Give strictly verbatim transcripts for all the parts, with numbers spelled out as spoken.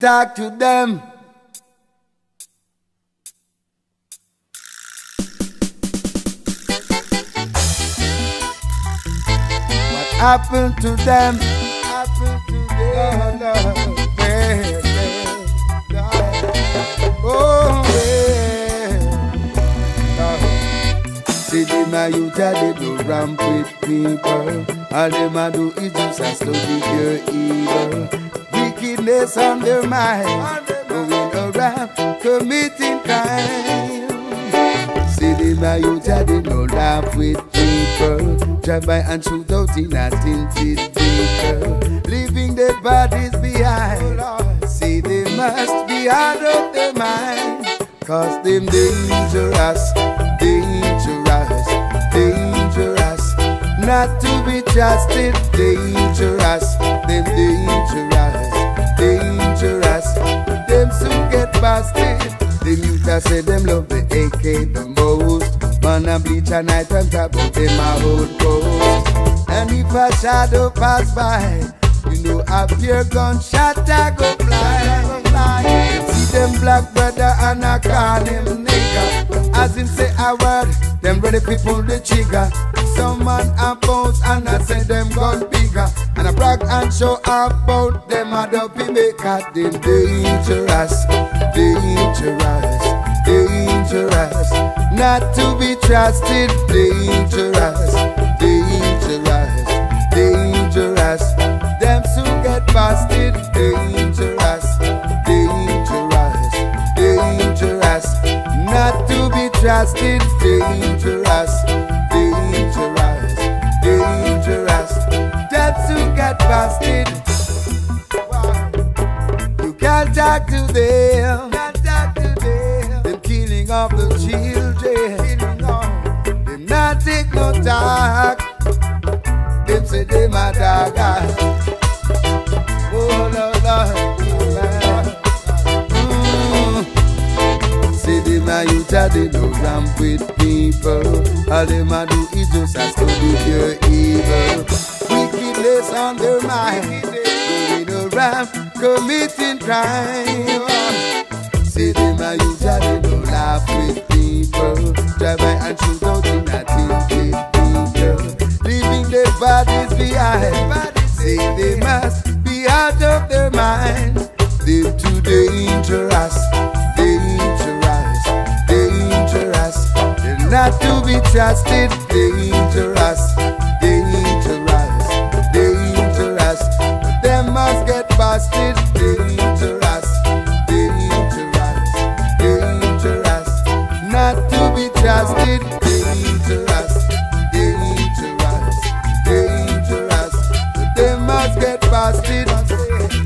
Talk to them. What happened to them? Happened to them. Oh, yeah, yeah. Oh, yeah. See, them a youth, they do ramp with people. All them a do is just a study your evil. Wickedness on their mind, going around committing crime. See them a youth a dey no laugh with people, drive by and shoot out in a tinted vehicle, leaving their bodies behind. See they must be out of their mind, 'cause them dangerous, dangerous, dangerous, not to be trusted. Dangerous, them dangerous. Dangerous, them soon get busted. Them youth a say them love the A K the most. Man a bleach and I turn top of them a hold close. And if a shadow pass by, you know a pure gunshot I go fly. See them black brother and I call him nigga. As him say a word, them ready fi pull the trigger. Some man a bounce and I say them gun bigger. And I brag and show about them other people make them dangerous, dangerous, dangerous, not to be trusted. Dangerous, dangerous, dangerous, them soon get busted. Dangerous, dangerous, dangerous, not to be trusted. Dangerous, dangerous, dangerous, them soon get busted. Can't talk to them. Can't talk to them. Them killing of the children. Them not take no talk. Them say they my dog. Oh Lord, Lord. Mm. Say they my youth, they don't ramp with people. All they might do is just ask to do your evil. Wickedness on their mind, going around committing crime. See them a youth a dey no laugh with people, drive by and shoot out in a tinted vehicle, leaving their bodies behind. Say they must be out of their mind. They're too dangerous, dangerous, dangerous. They're not to be trusted. Dangerous, dangerous, dangerous. But they must get busted. Dangerous, dangerous, dangerous, not to be trusted. Dangerous, dangerous, dangerous, but they must get busted.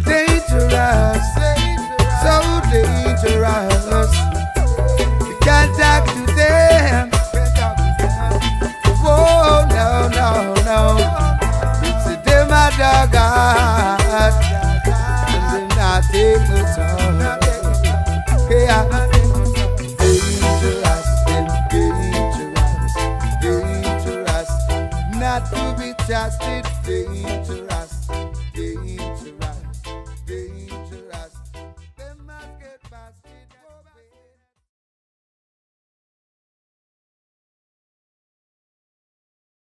Dangerous, so dangerous. You can't talk to them. Whoa, no, no, no. See them a dog. Dangerous, dangerous, dangerous, not to be trusted. Dangerous, dangerous.